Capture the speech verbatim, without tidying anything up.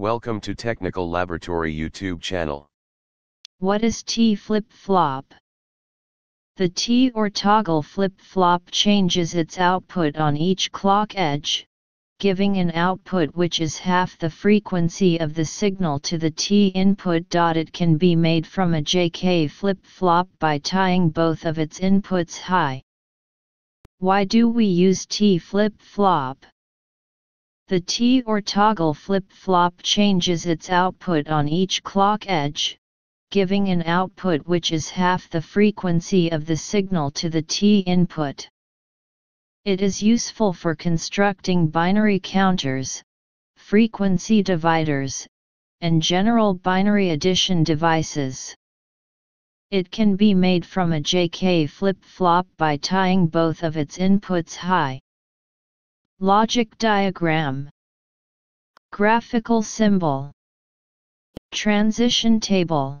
Welcome to Technical Laboratory YouTube channel. What is T flip-flop? The T or toggle flip-flop changes its output on each clock edge, giving an output which is half the frequency of the signal to the T input. It can be made from a J K flip-flop by tying both of its inputs high. Why do we use T flip-flop? The T or toggle flip-flop changes its output on each clock edge, giving an output which is half the frequency of the signal to the T input. It is useful for constructing binary counters, frequency dividers, and general binary addition devices. It can be made from a J K flip-flop by tying both of its inputs high. Logic diagram, graphical symbol, transition table.